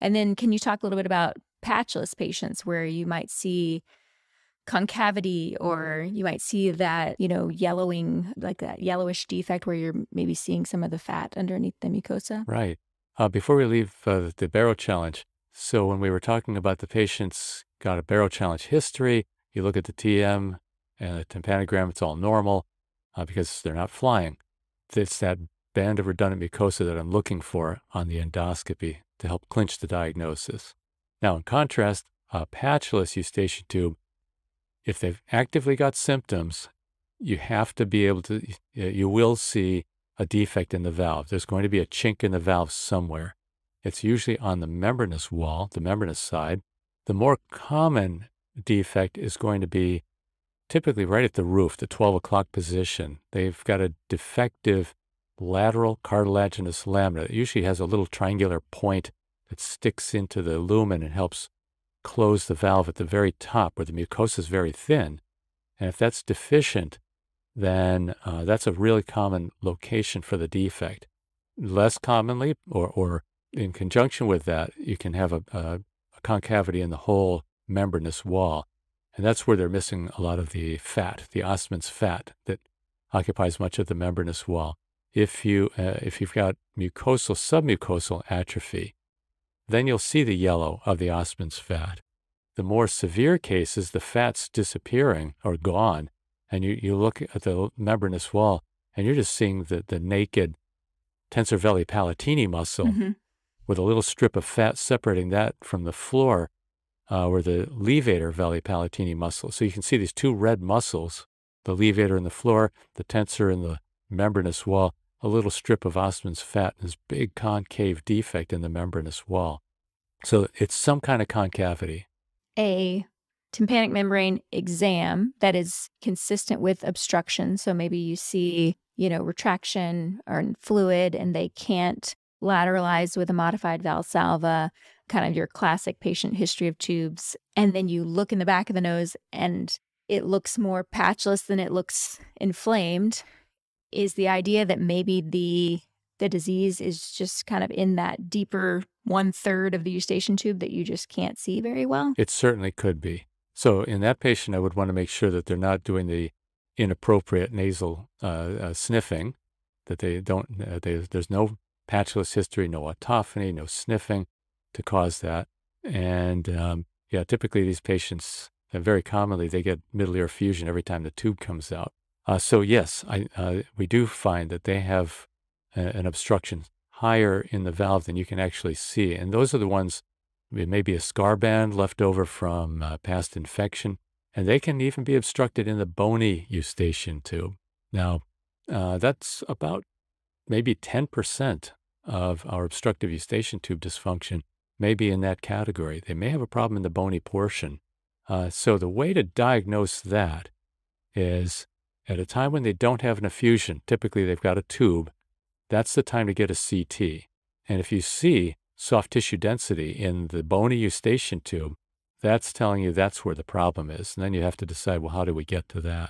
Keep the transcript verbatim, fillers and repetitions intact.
And then can you talk a little bit about patulous patients where you might see concavity, or you might see that, you know, yellowing, like that yellowish defect where you're maybe seeing some of the fat underneath the mucosa? Right. Uh, before we leave uh, the barrel challenge, so when we were talking about the patient's got a barrel challenge history, you look at the T M and the tympanogram, it's all normal uh, because they're not flying. It's that band of redundant mucosa that I'm looking for on the endoscopy to help clinch the diagnosis. Now, in contrast, a patulous eustachian tube, if they've actively got symptoms, you have to be able to, you will see a defect in the valve. There's going to be a chink in the valve somewhere. It's usually on the membranous wall, the membranous side. The more common defect is going to be typically right at the roof, the twelve o'clock position. They've got a defective lateral cartilaginous lamina. It usually has a little triangular point that sticks into the lumen and helps close the valve at the very top where the mucosa is very thin. And if that's deficient, then uh, that's a really common location for the defect. Less commonly, or, or in conjunction with that, you can have a, a, a concavity in the whole membranous wall. And that's where they're missing a lot of the fat, the Ostmann's fat that occupies much of the membranous wall. If, you, uh, if you've got mucosal, submucosal atrophy, then you'll see the yellow of the Ostmann's fat. The more severe cases, the fat's disappearing or gone, and you, you look at the membranous wall, and you're just seeing the, the naked tensor veli palatini muscle mm-hmm. with a little strip of fat separating that from the floor, uh, or the levator veli palatini muscle. So you can see these two red muscles, the levator in the floor, the tensor in the membranous wall, a little strip of Ostmann's fat, and this big concave defect in the membranous wall. So it's some kind of concavity. A tympanic membrane exam that is consistent with obstruction. So maybe you see, you know, retraction or fluid, and they can't lateralize with a modified valsalva, kind of your classic patient history of tubes. And then you look in the back of the nose and it looks more patulous than it looks inflamed. Is the idea that maybe the the disease is just kind of in that deeper one-third of the eustachian tube that you just can't see very well? It certainly could be. So in that patient, I would want to make sure that they're not doing the inappropriate nasal uh, uh, sniffing, that they don't, uh, they, there's no patulous history, no autophony, no sniffing to cause that. And um, yeah, typically these patients, uh, very commonly, they get middle ear fusion every time the tube comes out. Uh, so yes, I, uh, we do find that they have a, an obstruction higher in the valve than you can actually see. And those are the ones, it may be a scar band left over from uh, past infection, and they can even be obstructed in the bony eustachian tube. Now, uh, that's about maybe ten percent of our obstructive eustachian tube dysfunction may be in that category. They may have a problem in the bony portion. Uh, so the way to diagnose that is, at a time when they don't have an effusion, typically they've got a tube, that's the time to get a C T. And if you see soft tissue density in the bony eustachian tube, that's telling you that's where the problem is. And then you have to decide, well, how do we get to that?